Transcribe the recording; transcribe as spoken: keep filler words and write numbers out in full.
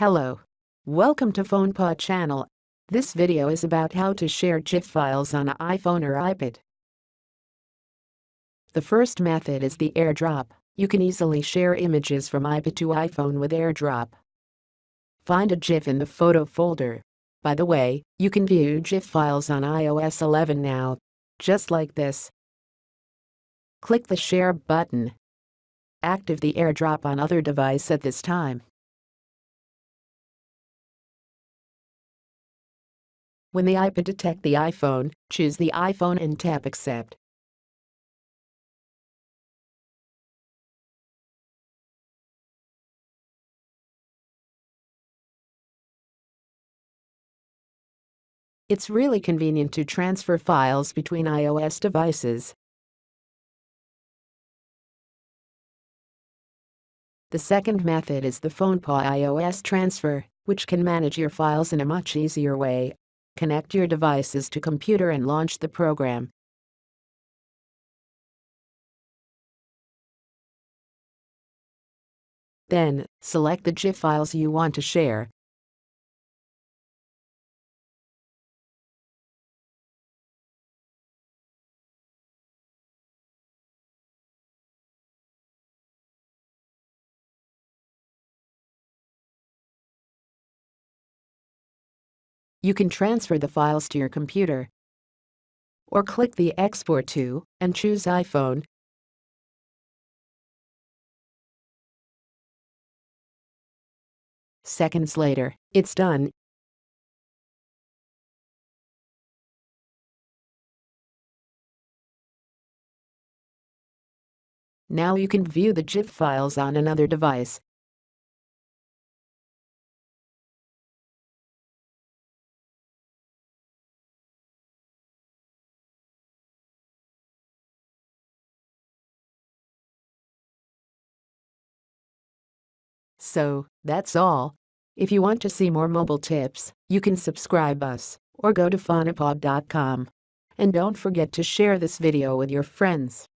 Hello. Welcome to FonePaw channel. This video is about how to share GIF files on an iPhone or iPad. The first method is the AirDrop. You can easily share images from iPad to iPhone with AirDrop. Find a GIF in the photo folder. By the way, you can view GIF files on i O S eleven now. Just like this. Click the Share button. Active the AirDrop on other device at this time. When the iPad detects the iPhone, choose the iPhone and tap Accept. It's really convenient to transfer files between iOS devices. The second method is the FonePaw iOS Transfer, which can manage your files in a much easier way. Connect your devices to computer and launch the program. Then, select the GIF files you want to share. You can transfer the files to your computer, or click the Export to and choose iPhone. Seconds later, it's done. Now you can view the GIF files on another device. So, that's all. If you want to see more mobile tips, you can subscribe us or go to fonepaw dot com. And don't forget to share this video with your friends.